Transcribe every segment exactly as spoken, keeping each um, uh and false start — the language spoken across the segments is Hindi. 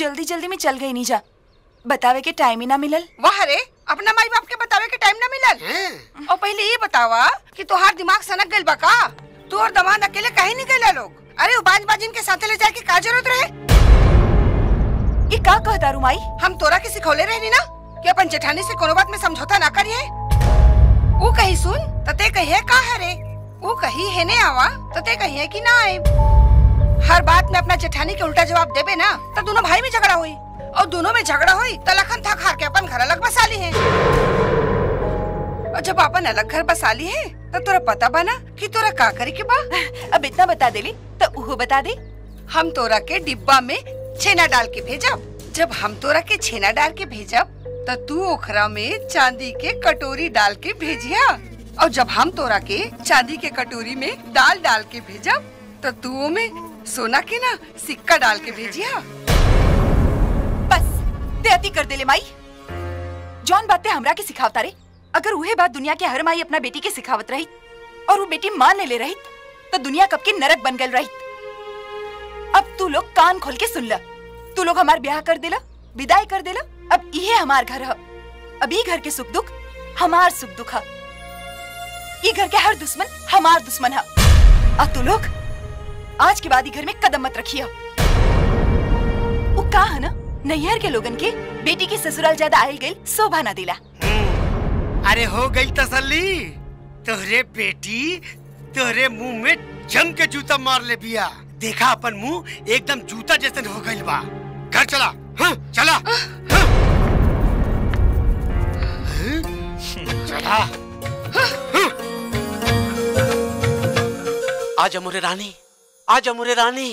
जल्दी जल्दी में चल गई नीजा, बतावे के टाइम ही ना मिलल। वाह रे, अपना माई बाप के बतावे के टाइम ना मिलल। और पहले ये बतावा कि तोहार दिमाग सनक गइल बा का? तू और दमान अकेले कहीं नहीं गए लोग? अरे बाज बाजिन के साथ ले जाए के का जरूरत रहे? ये का कहता रू माई, हम तोरा के सिखौले रहनी ना कि अपन जेठानी से कोनो बात में समझौता ना करिए। वो कही सुन तते कहिए का है रे, वो कही है ने आवा तते कहिए कि ना आए। हर बात में अपना जेठानी के उल्टा जवाब देबे ना तो दोनों भाई में झगड़ा हुई, और दोनों में झगड़ा हुई तो लखन थक हार के अपन घर अलग बसा ली है। और जब अपन अलग घर बसा ली है तो तोरा पता बना कि तोरा का करे के बा? अब इतना बता देली तो उहो बता दे, हम तोरा के डिब्बा में छेना डाल के भेजब। जब हम तोरा के छेना डाल के भेजब तो तू ओखरा में चांदी के कटोरी डाल के भेजिया, और जब हम तोरा के चांदी के कटोरी में दाल डाल के भेजब तो तू में सोना के ना सिक्का डाल के भेजिया। बस देती कर देले माई, जौन बातें हमरा के सिखावता रे, अगर उहे बात दुनिया के हर माई अपना बेटी के सिखावत रही और वो बेटी मान ले ले रही तो दुनिया कब के नरक बन गल रही। अब तू लोग कान खोल के सुन ला, तू लोग हमार ब्याह कर देला, विदाई कर देला। अब ये हमार घर है, अब ये घर के सुख दुख हमार सुख दुख है, ये घर के हर दुश्मन हमार दुश्मन है। अब तू लोग आज के बाद ही घर में कदम मत रखिया। वो का है ना, नैहर के लोगन के बेटी के ससुराल ज्यादा आयल गई शोभा ना दिला। अरे हो गई तसल्ली, तोहरे बेटी तोहरे मुंह में जम के जूता मार ले बिया। देखा अपन मुंह एकदम जूता जैसे हो गई बा। घर चला, हाँ, चला, हाँ। चला। आज अमूरे रानी, आज अमूरे रानी,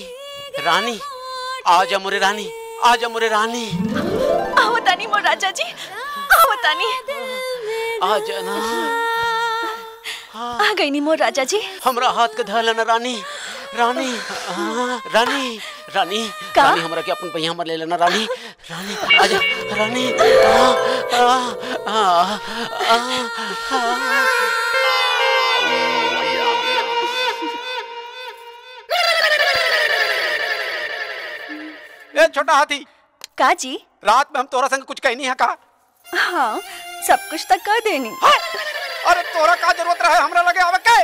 रानी आज अमूरे रानी, आज अमूरे रानी। आओ तानी मोर राजा जी, आओ तानी। आ जाना। आ गई नी मोर राजा जी। हमरा हाथ के धरला ना रानी, रानी, रानी, रानी, रानी हमरा के अपन पहिया मर ले लेना रानी, रानी, आजा, रानी। आ, आ, आ, आ। ए छोटा हाथी का जी, रात में हम तोरा संग कुछ कहनी है का? हाँ, सब कुछ तक कह देनी। हाँ? अरे तोरा का जरूरत रहे हमरा लगे आवे के?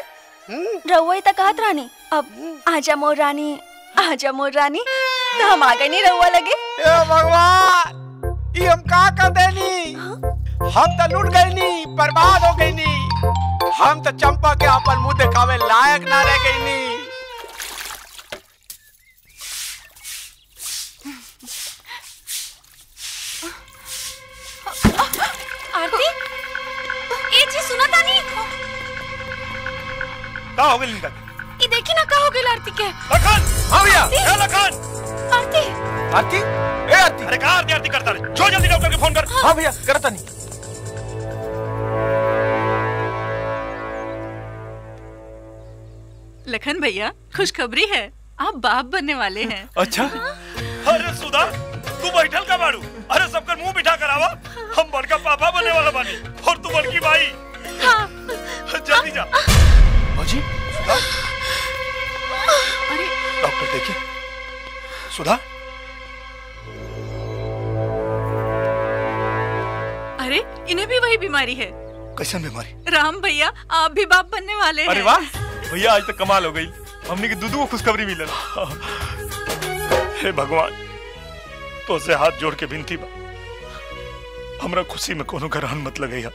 रउआ तक कहत रानी, अब आजा मोर रानी, आजा मोर रानी, तो हम आ गए नहीं रउआ लगे। ए भगवान, ये हम का कर देनी? हाँ? हम तो लूट गए नहीं, बर्बाद हो गए नहीं, हम तो चंपा के अपन मुँह दिखावे लायक ना रह गई नहीं। का हो गई लिंदा? ये देखी ना का हो गई आरती के? लखन, हाँ भैया, ए लखन। आरती? आरती? ए आरती? अरे कहाँ आरती आरती करता रहे? जो जल्दी डॉक्टर के फोन कर। हाँ भैया, करता नहीं। लखन भैया, खुशखबरी है, आप बाप बनने वाले हैं। अच्छा? अरे सुधा, तू बैठल का बारू? अरे सबका मुंह बिठा करावा, हम बड़का पापा बनने वाला बानी, और तू बड़की भाई। हाँ। जल्दी जा। जी डॉक्टर देखिए, सुधा। अरे इन्हें भी वही बीमारी है। कैसन बीमारी? राम भैया, आप भी बाप बनने वाले हैं। अरे वाह भैया, आज तो कमाल हो गई, हमने की दूधू को खुशखबरी मिलल। हे भगवान, तो से हाथ जोड़ के विनती बा, हमरा खुशी में कोनो गरान मत लगैया।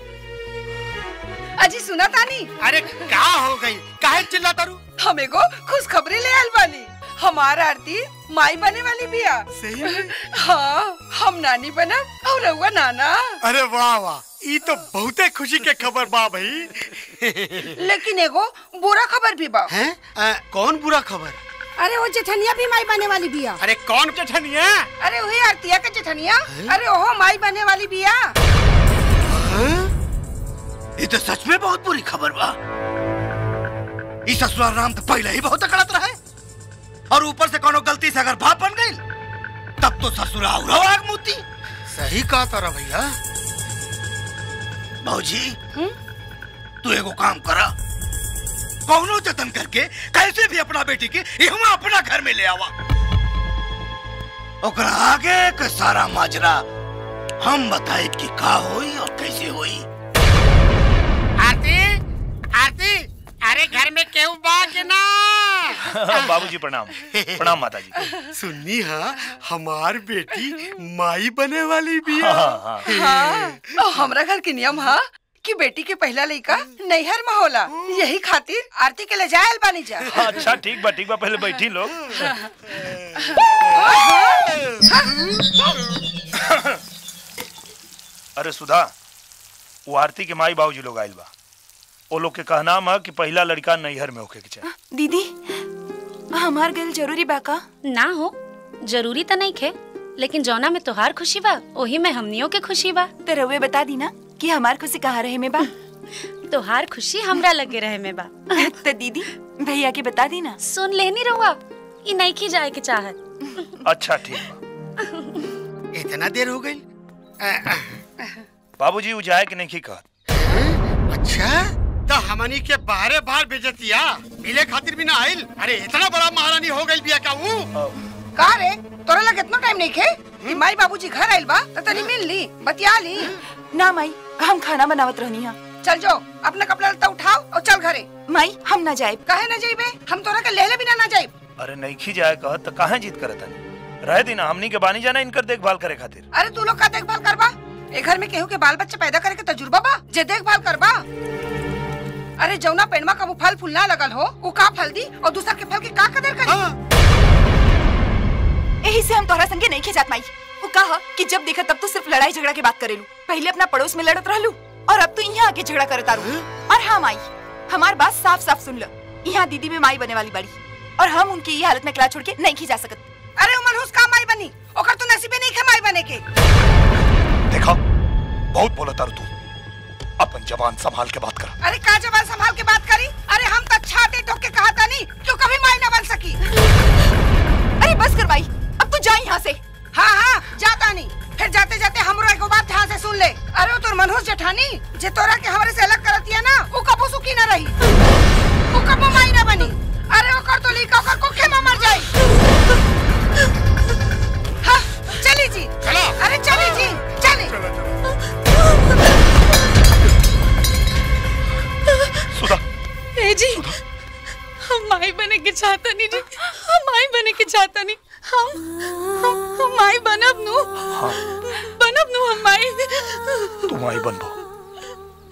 अजी सुना तानी? अरे का हो गई, काहे चिल्ला तारू? हम एगो खुशखबरी ले आल बानी, हमार आरती माई बने वाली बिया। सही में? हाँ, हम नानी बना और रउआ नाना। अरे वाह वाह, ये तो बहुते खुशी के खबर बा भाई। लेकिन एगो बुरा खबर भी बा। हैं? कौन बुरा खबर? अरे वो जेठनिया भी माई बने वाली बिया। अरे कौन जेठनिया? अरे वही आरतिया के जेठनिया। अरे ओहो माई बने वाली बिया। ये तो सच में बहुत बुरी खबर बा। इस ससुराल राम तो पहले ही बहुत अकड़त रहे, और ऊपर से कोनो गलती से अगर बाप बन गई तब तो ससुराल और आग मूती। सही कहा तारा भैया। बाबूजी, तू एगो काम करा, कौनो जतन करके कैसे भी अपना बेटी के यहाँ अपना घर में ले आवा। ओकरा आगे के सारा माजरा हम बताए कि का होई और कैसे होई। आरती, आरती, अरे घर में केहू बा के ना? बाबूजी प्रणाम, प्रणाम माताजी। सुननी हा, हमार बेटी माई बने वाली भी है। हाँ, हाँ। और हमरा घर के नियम हा कि बेटी के पहला लड़का नैहर में होला, यही खातिर आरती के ले जायल बानी जा। अच्छा ठीक बा, ठीक बा, पहले बैठी लोग। अरे सुधा, वो आरती के माई बाबूजी लोग आयल बा, वो लोग के कहना है कि पहला लड़का नैहर में होके के चाहिए। दीदी हमार गल जरूरी बा का? ना हो जरूरी तो नहीं खे, लेकिन जौना में तोहार खुशी बा वही में हमनियों के खुशी बा। तो रउवे बता दी ना कि हमार खुशी कहाँ रहे में बा? तोहार खुशी हमरा लगे रहे में बा। तो दीदी भैया के बता दी ना। सुन लेनी रउवा, ई नहीं खी जाए के चाहत। अच्छा ठीक, इतना देर हो गई बाबूजी वो जाए के नहीं कहत। अच्छा तो हमनी के बाहरे बाहर बेजतिया मिले खातिर भी ना आइल। अरे इतना बड़ा महारानी हो गई बिया का ऊ का रे? तोरा लग इतना टाइम नहीं खे कि माई बाबूजी घर आइल बा त तनी मिल ली, बतिया ली ना। माई हम खाना बनावत रहनी हां, चल जाओ अपना कपड़ा लता उठाओ और चल घरे। माई हम ना जाइब। काहे ना जाइबे? हम तोरा के लेले बिना ना जाइब। अरे नहीं खी जाए कहत त काहे जिद करत हनी? रह देना हमनी के बानी जाना इनकर देखभाल करे खातिर। अरे तू लोग का देखभाल करबा? ए घर में केहू के बाल बच्चे पैदा करे के तजुर्बा बा जे देखभाल करबा? अरे जौना पेड़मा का वो फल फूल ना लगल हो वो का फल दी और दूसर के फल के का कदर करी? हाँ। यही से हम तोहरा संगे नहीं खेजात माई। वो का हा कि जब देखा तब तो सिर्फ लड़ाई झगड़ा की बात करेलू, पहले अपना पड़ोस में लड़त रहलू और अब तो यहाँ आके झगड़ा करता रहू। और हाँ माई, हमार बात साफ साफ सुन लो, यहाँ दीदी में माई बने वाली बड़ी और हम उनकी ये हालत में कला छोड़ के नहीं खी जा सकत। अरे उमर हुस का माई बनी, ओकर तो नसीबे नहीं खे माई बने के। देखा बहुत बोला तारू तू, अपन जवान संभाल के बात कर। अरे का जवान संभाल के बात करी? अरे हम तो छाती ठोक के कहा था नहीं क्यों कभी माई ना बन सकी। अरे बस कर भाई, अब तू जा यहाँ से। हाँ हाँ जाता नहीं, फिर जाते जाते हमरो एक बात ध्यान से सुन ले। अरे तोर मनोज जेठानी जे तोरा के हमरे से अलग करती है ना वो कबो सुखी ना रही, वो कबो माई ना बनी। अरे ओकर तो लीका ओकर कोखे में मर जाई। हां चली जी, चलो। अरे चली जी, चले। ए जी हम माई बने के चाहता नहीं जी, हम माई बने के चाहता नहीं। हम हम, हम माई बनब नू। हाँ। बनब नू हम माई। तू माई बनबो,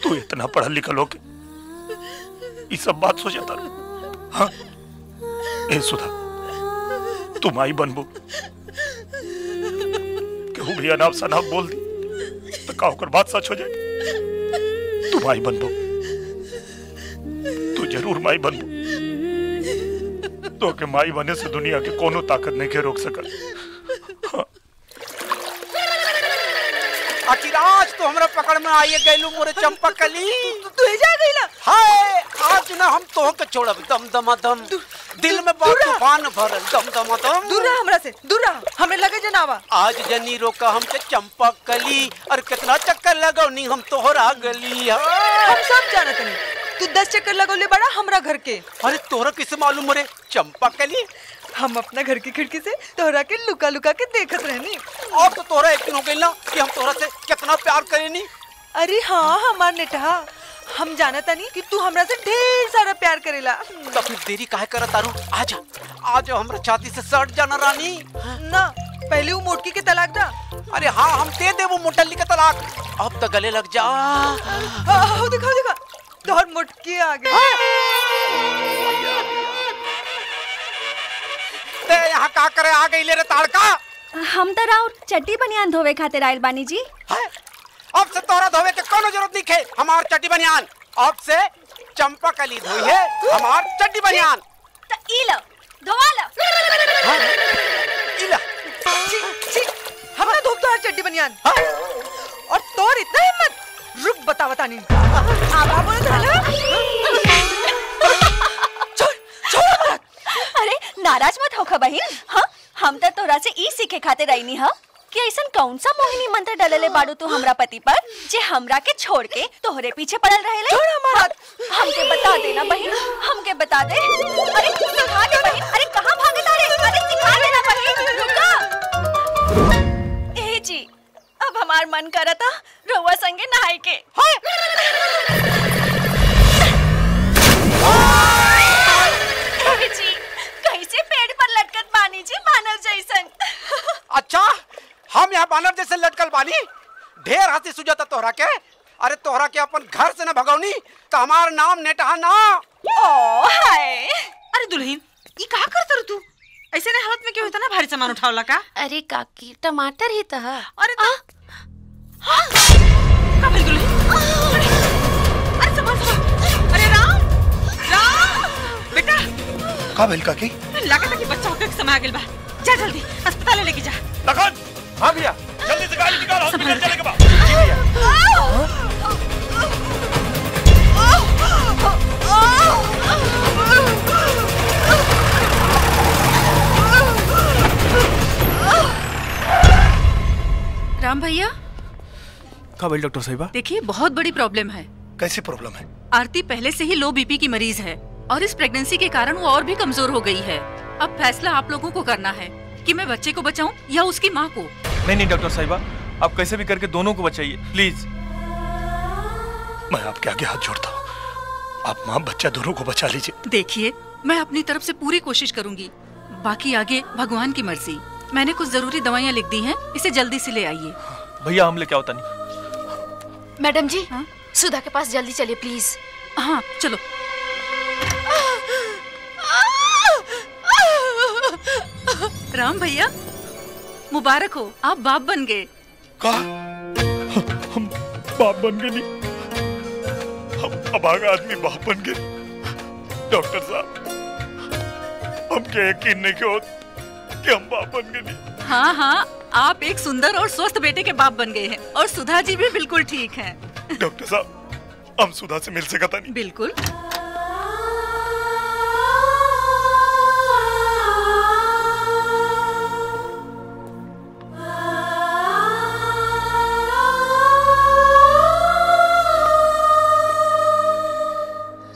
तू इतना पढ़ल लिखल हो के ये सब बात सोच जाता रू। हाँ ए सुधा तू माई बनबो, कहूँ भैया नाम सनाब बोल दी तो काहू कर बात सच हो जाए। तू माई बनबो, जरूर माई बनू। तो के माई बने से दुनिया के कोनो ताकत नहीं के रोक सकल। हाँ। अचिराज तो हमरा पकड़ में आई गइलू मोरे चंपकली। तू तू जा गइला? हाय आज ना हम तोह के छोड़ब दम दमा दम। दिल में बहुत तूफान भरल दम दमा दम। दूर रह हमरा से, दूर रह, हमें लगे जनावा। आज जनी रोका हमके चंपकली और कितना चक्कर लगौनी हम तोहरा गली। हम सब जानत नहीं तू दस चक्कर लगौले बड़ा हमरा घर के। अरे तोहरा किसे मालूम रे चंपकली? हम अपना घर की खिड़की से तोहरा के लुका लुका के देखत रहनी। और तो तोहरा एक दिन हो गइल ना कि हम तोहरा से कितना प्यार करेनी। अरे हाँ हमार नेटा, हम जानत नहीं कि तू हमरा से ढेर सारा प्यार करेला। तो फिर देरी काहे करत तारू, आजा आजा हमरा छाती से सट जाना रानी। ना पहले वो मोटकी के तलाक दा। अरे हाँ हम दे दे वो मोटली के तलाक, अब तो गले लग जा। आओ दिखा दिखा तोहर मुटकी आ गई। ते यहाँ का करे आ गई ले रे ताड़का? हम तो राउर चट्टी बनियान धोवे खातिर आइल बानी जी। अब से तोहरा धोवे के कोनो जरूरत नहीं है, हमार चट्टी बनियान अब से चंपकली धोई है हमार चट्टी बनियान। त ई लो धोवा लो। ई लो छी छी हमरा धोब तोहर चट्टी बनियान। और तोर इतना हिम्मत? रुक बतावता नहीं आबा बोल रहलो। छोड़ छोड़। अरे नाराज मत होखा बहिन। हां हम त तोरा से ई सीखे खाते रहनी ह कि ऐसन कौन सा मोहिनी मंत्र डलले बाड़ू तू हमरा पति पर जे हमरा के छोड़ के तोहरे पीछे पड़ल रहेले। छोड़ हमार हाथ, हमके बता देना बहिन, हमके बता दे। अरे सिखा दे बहिन, अरे कहां भागे तारे? अरे सिखा देना बहिन। रुका हमार मन करा था रहुआ संगे नहाई के। जी कैसे पेड़ पर लटकत बानी जी मानव जैसन। अच्छा हम यहाँ मानव जैसे लटकल बानी, ढेर हंसी सुझाता तोहरा के। अरे तोहरा के अपन घर से न भगौनी तो हमार नाम नेटहा ना। ओ हाय अरे दुल्हीन ये कहा करता रह तू ऐसे ने हालत में क्यों होता ना भारी सामान उठावला का। अरे काकी टमाटर ही तह। अरे तो हां का भेल दुल्हीन। अरे सामान सामान। अरे राम राम बेटा का भेल काकी। लागत कि बच्चा होके समय आ गेल बा, जा जल्दी अस्पताल लेके जा। लगन आ गया जल्दी से गाड़ी निकाल हॉस्पिटल चले के बा। राम भैया का बोल डॉक्टर साहिबा, देखिए बहुत बड़ी प्रॉब्लम है। कैसी प्रॉब्लम है? आरती पहले से ही लो बीपी की मरीज है और इस प्रेगनेंसी के कारण वो और भी कमजोर हो गई है। अब फैसला आप लोगों को करना है कि मैं बच्चे को बचाऊं या उसकी माँ को। नहीं नहीं डॉक्टर साहिबा आप कैसे भी करके दोनों को बचाइए प्लीज। मैं आपके आगे हाथ जोड़ता हूँ, आप माँ बच्चा दोनों को बचा लीजिए। देखिए मैं अपनी तरफ से पूरी कोशिश करूँगी, बाकी आगे भगवान की मर्जी। मैंने कुछ जरूरी दवाइयाँ लिख दी हैं, इसे जल्दी से ले आइए। भैया हम ले क्या होता नहीं। मैडम जी हा? सुधा के पास जल्दी चलिए प्लीज। हाँ चलो। राम भैया मुबारक हो, आप बाप बन गए। का? हम बाप बन गए नहीं, हम अभागा आदमी बाप बन गए। डॉक्टर साहब हमके यकीन नहीं कि हम बाप बन गए नहीं। हाँ हाँ आप एक सुंदर और स्वस्थ बेटे के बाप बन गए हैं और सुधा जी भी बिल्कुल ठीक हैं। डॉक्टर साहब हम सुधा से मिल सकता नहीं? बिल्कुल।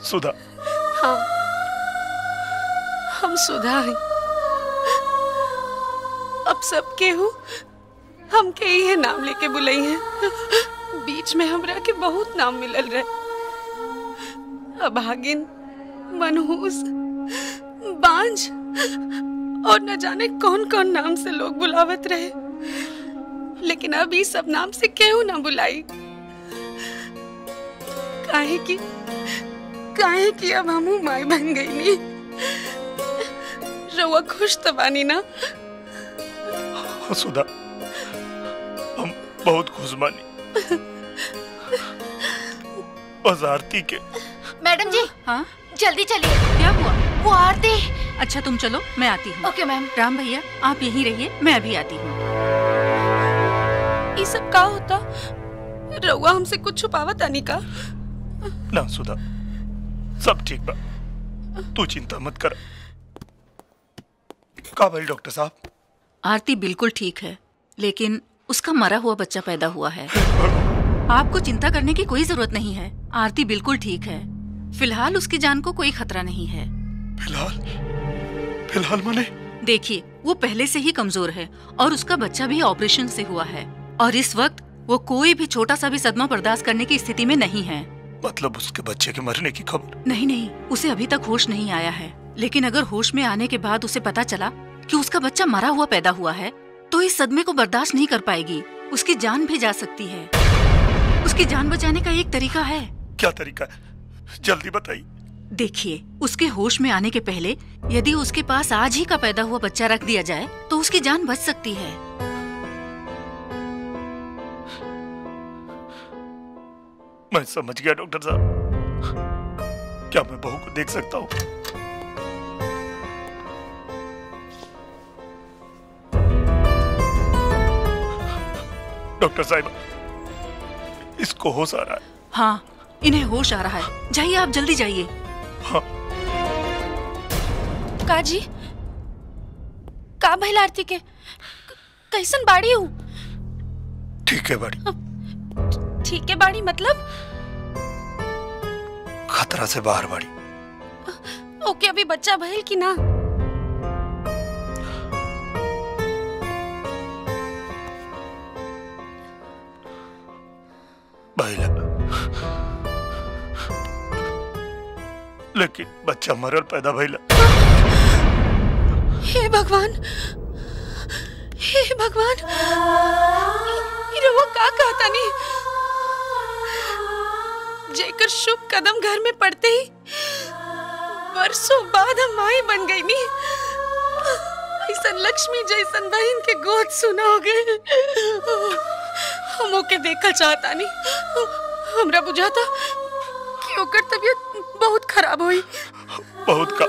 सुधा। हाँ हम सुधा हैं, अब सब केहू हम के ही है नाम लेके बुलाई हैं। बीच में हमरा के बहुत नाम मिलल रहे, अभागिन, मनहूस, बांझ और न जाने कौन कौन नाम से लोग बुलावत रहे, लेकिन अभी सब नाम से केहू ना बुलाई। काहे की काहे कि अब हम माई बन गई नी। रवा खुश तो बानी ना? सुधा हम बहुत खुश बानी। बस आरती के। मैडम जी हाँ जल्दी चलिए। क्या हुआ? वो आरती। अच्छा तुम चलो मैं आती हूँ। Okay ma'am. राम भैया आप यहीं रहिए, मैं अभी आती हूँ। ये सब का होता? रवा हमसे कुछ छुपावता नहीं का? ना सुधा सब ठीक बा, तू चिंता मत कर। का भाई डॉक्टर साहब? आरती बिल्कुल ठीक है, लेकिन उसका मरा हुआ बच्चा पैदा हुआ है। आपको चिंता करने की कोई जरूरत नहीं है, आरती बिल्कुल ठीक है। फिलहाल उसकी जान को कोई खतरा नहीं है। फिलहाल फिलहाल माने? देखिए वो पहले से ही कमजोर है और उसका बच्चा भी ऑपरेशन से हुआ है और इस वक्त वो कोई भी छोटा सा भी सदमा बर्दाश्त करने की स्थिति में नहीं है। मतलब उसके बच्चे के मरने की खबर? नहीं नहीं उसे अभी तक होश नहीं आया है, लेकिन अगर होश में आने के बाद उसे पता चला कि उसका बच्चा मरा हुआ पैदा हुआ है तो इस सदमे को बर्दाश्त नहीं कर पाएगी, उसकी जान भी जा सकती है। उसकी जान बचाने का एक तरीका है। क्या तरीका है? जल्दी बताइए। देखिए उसके होश में आने के पहले यदि उसके पास आज ही का पैदा हुआ बच्चा रख दिया जाए तो उसकी जान बच सकती है। मैं समझ गया डॉक्टर साहब, क्या मैं बहू को देख सकता हूँ? डॉक्टर साहिबा इसको होश आ रहा है? हाँ इन्हें होश आ रहा है, जाइए आप जल्दी जाइए। हाँ। का जी का भइल आरती के? कैसन बाड़ी हूँ? ठीक है बाड़ी। अब... ठीक है बाड़ी मतलब? खतरा से बाहर बाड़ी। ओके अभी बच्चा भइल कि ना? बायला। लेकिन बच्चा मरल पैदा भैला। हे भगवान, हे भगवान, वो का कहता नहीं। जेकर शुभ कदम घर में पड़ते ही बरसों बाद हम माई बन गई नी। ऐसन लक्ष्मी जैसन बहन के गोद सुना हो गए। हम ओके देखा चाहता नहीं। हमरा बुझाता कि ओकर तबियत बहुत खराब हुई। बहुत का,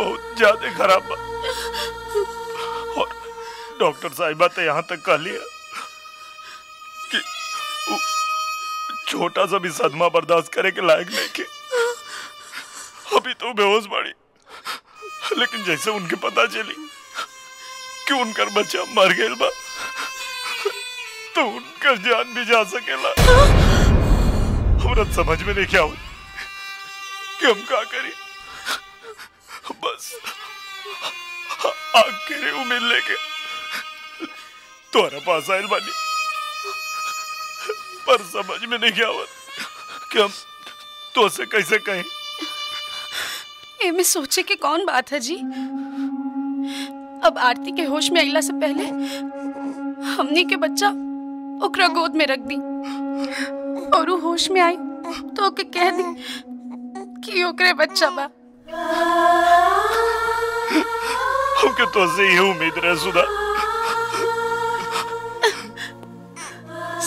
बहुत ज्यादा खराब। और डॉक्टर साहिबा तो यहाँ तक कह लिया कि छोटा सा भी सदमा बर्दाश्त करे के लायक नहीं के। अभी तो बेहोश पड़ी, लेकिन जैसे उनके पता चली कि उनकर बच्चा मर गया बा, तो उनका जान भी जा सकेला। हमरा समझ में नहीं क्या हो कि हम क्या करें। बस आखिर उम्मीद लेके तोरा पास आयल बानी, पर समझ में नहीं क्या हो कि हम तो से कैसे कहें। में सोचे कि कौन बात है जी। अब आरती के होश में अगला से पहले हमने के बच्चा ओकरा गोद में रख दी, और वो होश में आई तो ओके कह दी कि ओकरे बच्चा बा। ओके तो से ही उम्मीद रह सुधा।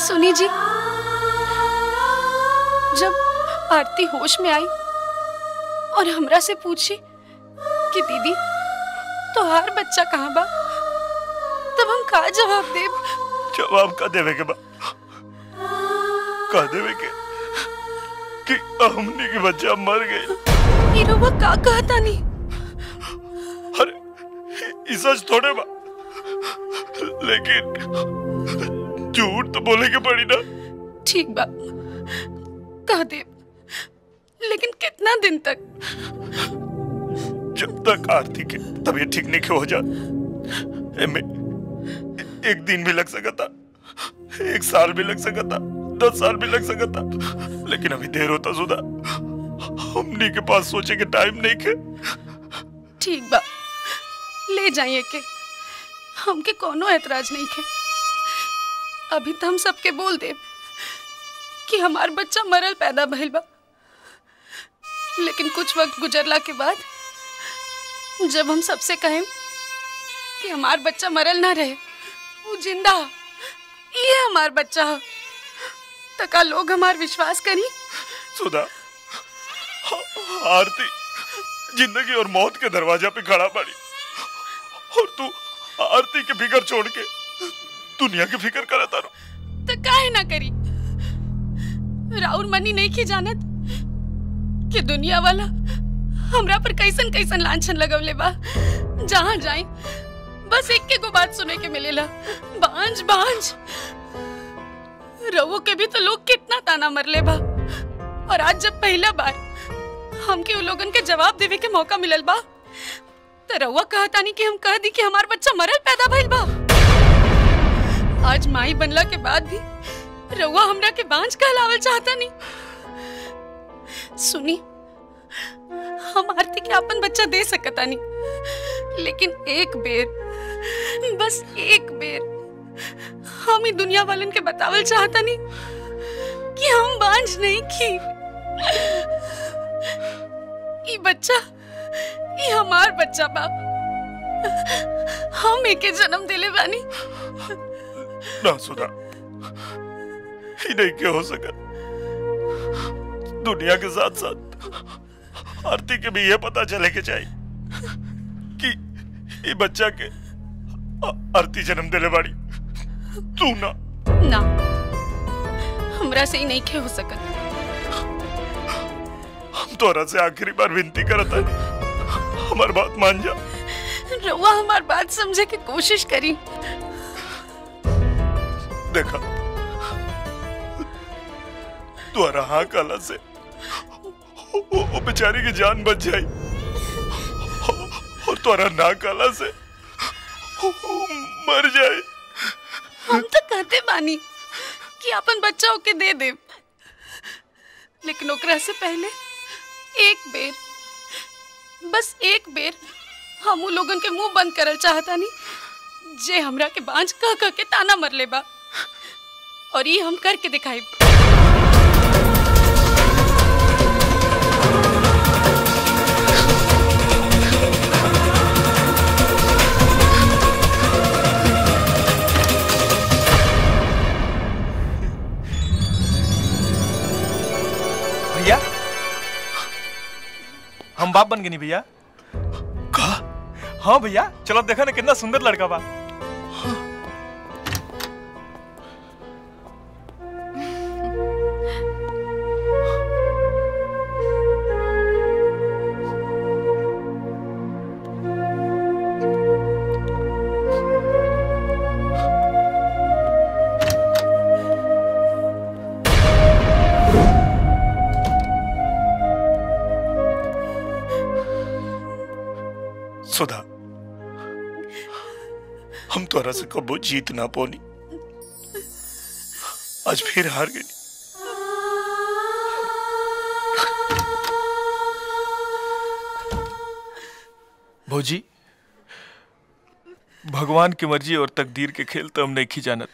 सुनी जी, जब आरती होश में आई और हमरा से पूछी कि दीदी तोहार बच्चा कहाँ बा, तब हम का जवाब देव? जवाब का देवे के बा, का देवे के कि हमने के बच्चा मर गए। इरोवा का कहता नहीं। अरे सच थोड़े बा, लेकिन झूठ तो बोले के पड़ी ना। ठीक बा, का देव, लेकिन कितना दिन तक? जब तक आरती की तबीयत ठीक नहीं हो जाए। एक दिन भी लग सकता, एक साल भी लग सकता, दस साल भी लग सकता, लेकिन अभी देर होता सुधा। हमनी के पास सोचे के टाइम नहीं के। ठीक बा, ले जाइए के, हमके कोनो ऐतराज नहीं के। अभी तो हम सबके बोल दे कि हमार बच्चा मरल पैदा भइल बा, लेकिन कुछ वक्त गुजरला के बाद जब हम सबसे कहें कि हमार बच्चा मरल ना रहे, वो जिंदा, ये हमार बच्चा, तो का लोग हमार विश्वास करी? सुधा, आरती जिंदगी और मौत के दरवाजा पे खड़ा पड़ी, और तू आरती की फिक्र छोड़ के दुनिया की फिक्र करता रहो। तो काहे ना करी? राउर मनी नहीं की जानत कि दुनिया वाला हमरा पर कैसन कैसन लांछन लगवले बा। जहाँ जाए बस एक के को बात सुने के मिलेला, बांझ बांझ। रवो के भी तो लोग कितना ताना मरले बा, और आज जब पहला बार हमके उन लोगन के जवाब देवे के मौका मिलल बा, तो रवा कहता नहीं कि हम कह दी कि हमार बच्चा मरल पैदा भइल बा। आज माई बनला के बाद भी रवा हमरा के बांझ कहलावल चाहता नहीं। सुनी, हम आरती के अपन बच्चा दे सकता नहीं, लेकिन एक बेर, बस एक बेर हम ही दुनिया वालन के बतावल चाहता नहीं कि हम बांझ नहीं की। ये बच्चा, ये हमार बच्चा बा, हम एके जन्म देले बानी। ना सुधा, ये नहीं क्या हो सका। दुनिया के साथ साथ आरती के भी यह पता चले के चाहिए कि ये बच्चा के आरती जन्म देले बाड़ी। तू ना ना हमरा से ही नहीं के हो सकत। हम तोरा से आखिरी बार विनती करता नहीं, हमार बात मान जा। रवा हमार बात समझे की कोशिश करी। देखा तोरा हाँ काला से वो बेचारी की जान बच जाई, और तोरा ना काला से मर जाए। हम तो कहते बानी कि अपन बच्चा होके दे दे, लेकिन ओकरा से पहले एक बेर, बस एक बेर हम लोगन के मुंह बंद करल चाहता नहीं जे हमरा के बांझ कह कह के ताना मरले बा, और ये हम करके दिखाई। भैया हम बाप बन गए नहीं भैया? कहा? हाँ भैया, चलो देखा ना कितना सुंदर लड़का बा। सुधा, हम तो रस को वो जीत ना पोनी, आज फिर हार गई। भौजी, भगवान की मर्जी और तकदीर के खेल तो हम नहीं खी जानत,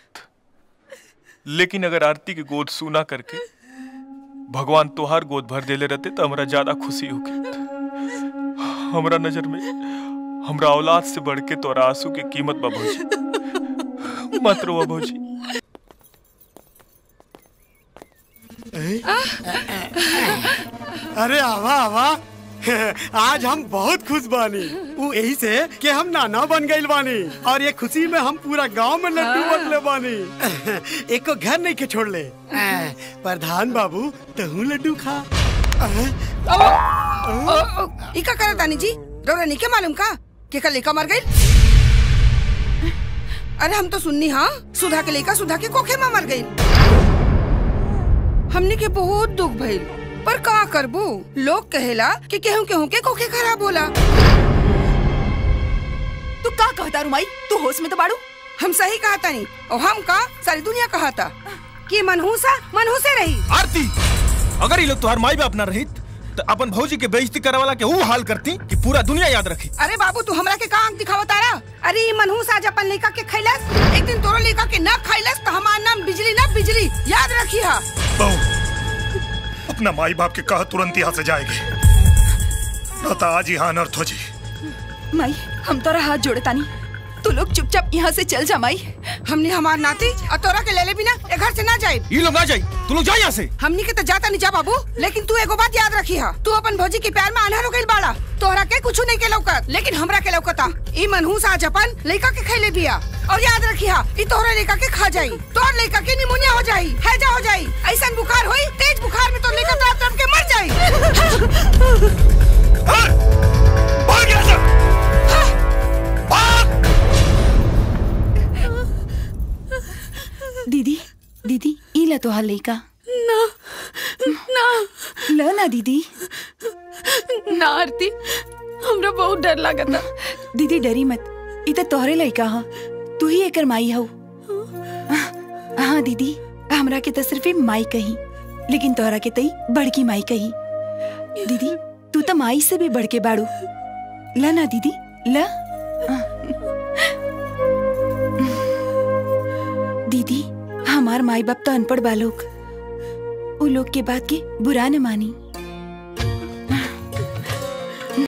लेकिन अगर आरती की गोद सुना करके भगवान तोहार गोद भर देले रहते तो हमरा ज्यादा खुशी होगी। हमरा नजर में हमरा औलाद से बढ़ के तोरा आंसू की कीमत बा भौजी, मत रोवा भौजी। अरे आवा आवा, आज हम बहुत खुश बानी, वो यही से कि हम नाना बन गइल बानी, और ये खुशी में हम पूरा गांव में लड्डू बटले बानी, एक को घर नहीं के छोड़ ले। प्रधान बाबू तहु लड्डू खा। इका कर दानी जी, रौरा नहीं के मालूम का के का लेका मर गई। अरे हम तो सुननी, हाँ सुधा के लेका सुधा के कोखे में मर गई। हमने के बहुत दुख भइल, पर का करबू, लोग कहेला कि केहू केहू के कोखे खराब होला। तू का कहता रुमाई, तू होश में तो बाड़ू? हम सही कहता नहीं, और हम का सारी दुनिया कहता कि मनहूसा मनहूसे रही। आरती, अगर ये लोग तुम्हारे माई बाप न रहित तो अपन भौजी के बेइज्जती करे वाला के वो हाल करती कि पूरा दुनिया याद रखी। अरे बाबू तू हमरा के काम दिखावता रहा। अरे मनहूस आज अपन लड़का के खैलस, एक दिन तोरो लड़का के ना खैलस तो हमार नाम बिजली ना बिजली याद रखी। हा बहू, अपना माई बाप के कहा तुरंत यहाँ से जाएगी, बता आज यहाँ अनर्थ हो जी। माई हम तोरा हाथ जोड़े तानी, तू लोग चुपचाप यहाँ से चल जा माई। हमने हमार नाती और तोरा के लेले बिना ये घर से ना जाए। ये लोग ना जाए, तू लोग जा यहाँ से। हमने के तो जाता नहीं जा बाबू, लेकिन तू एगो बात याद रखी है, तू अपन भौजी के प्यार में अनहर हो गई बाड़ा, तोहरा के कुछ नहीं के लौकत लेकिन हमरा के लौकता। ई मनहूस आज अपन लड़का के खैले बिया, और याद रखी है ई तोहरा लड़का के खा जाई, तोर लड़का के निमोनिया हो जाई, हैजा हो जाई, ऐसा बुखार होई, तेज बुखार में तोर लड़का तड़प तड़प के मर जाई। दीदी दीदी इला तो हाल लैका ना ना ला ना दीदी ना। आरती हमरा बहुत डर लागता। दीदी डरी मत, इत तोहरे लैका हा, तू ही एकर माई हौ। हाँ दीदी, हमरा के तो सिर्फ माई कही, लेकिन तोहरा के तई बड़की माई कही। दीदी तू तो माई से भी बढ़ के बाड़ू, ला ना दीदी ला। दीदी हमार माई बाप तो अनपढ़ बालोक, उ लोग के बात के बुरा न मानी।